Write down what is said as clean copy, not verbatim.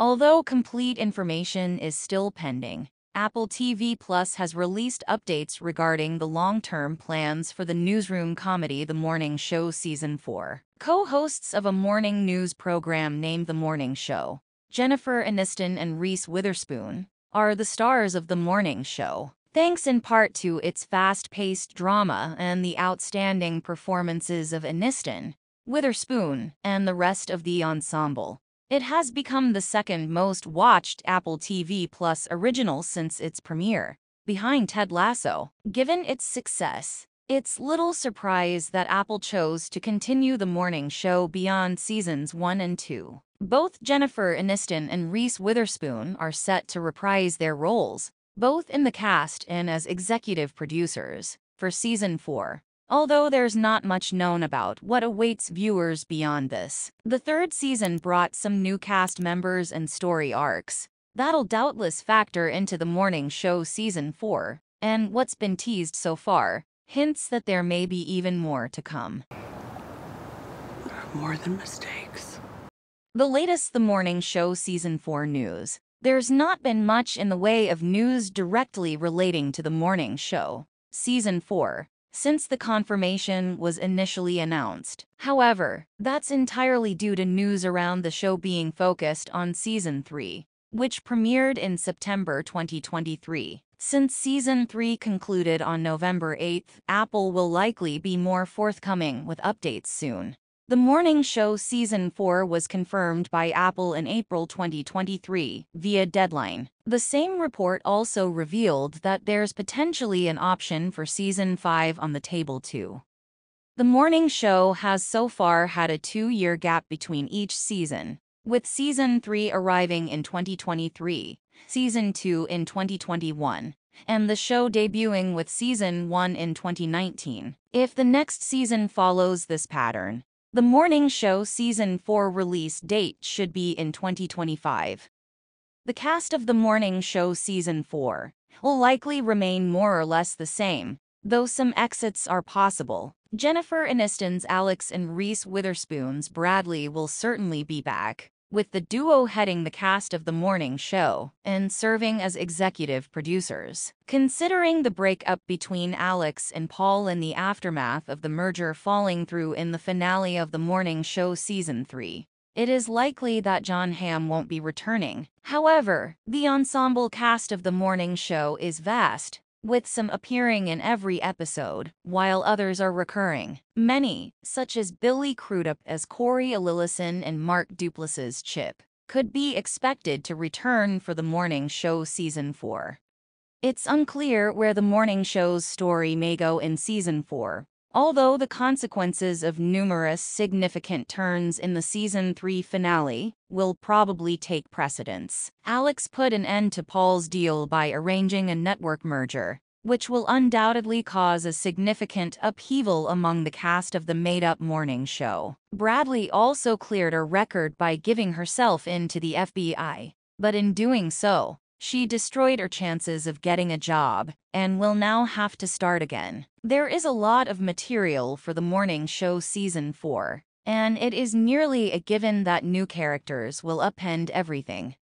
Although complete information is still pending, Apple TV Plus has released updates regarding the long-term plans for the newsroom comedy The Morning Show Season 4. Co-hosts of a morning news program named The Morning Show, Jennifer Aniston and Reese Witherspoon, are the stars of The Morning Show, thanks in part to its fast-paced drama and the outstanding performances of Aniston, Witherspoon, and the rest of the ensemble. It has become the second most watched Apple TV Plus original since its premiere, behind Ted Lasso. Given its success, it's little surprise that Apple chose to continue The Morning Show beyond seasons 1 and 2. Both Jennifer Aniston and Reese Witherspoon are set to reprise their roles, both in the cast and as executive producers, for season 4. Although there's not much known about what awaits viewers beyond this. The third season brought some new cast members and story arcs that'll doubtless factor into The Morning Show Season 4, and what's been teased so far hints that there may be even more to come. There are more than mistakes. The latest The Morning Show Season 4 news. There's not been much in the way of news directly relating to The Morning Show Season 4. Since the confirmation was initially announced. However, that's entirely due to news around the show being focused on Season 3, which premiered in September 2023. Since Season 3 concluded on November 8th, Apple will likely be more forthcoming with updates soon. The Morning Show Season 4 was confirmed by Apple in April 2023 via Deadline. The same report also revealed that there's potentially an option for Season 5 on the table too. The Morning Show has so far had a 2-year gap between each season, with Season 3 arriving in 2023, Season 2 in 2021. And the show debuting with Season 1 in 2019. If the next season follows this pattern, The Morning Show Season 4 release date should be in 2025. The cast of The Morning Show Season 4 will likely remain more or less the same, though some exits are possible. Jennifer Aniston's Alex and Reese Witherspoon's Bradley will certainly be back, with the duo heading the cast of The Morning Show and serving as executive producers. Considering the breakup between Alex and Paul in the aftermath of the merger falling through in the finale of The Morning Show Season 3, it is likely that John Hamm won't be returning. However, the ensemble cast of The Morning Show is vast, with some appearing in every episode, while others are recurring. Many, such as Billy Crudup as Corey Allillison and Mark Duplass's Chip, could be expected to return for The Morning Show Season 4. It's unclear where The Morning Show's story may go in Season 4, although the consequences of numerous significant turns in the Season 3 finale will probably take precedence. Alex put an end to Paul's deal by arranging a network merger, which will undoubtedly cause a significant upheaval among the cast of the made-up Morning Show. Bradley also cleared a record by giving herself in to the FBI, but in doing so, she destroyed her chances of getting a job and will now have to start again. There is a lot of material for The Morning Show Season 4, and it is nearly a given that new characters will upend everything.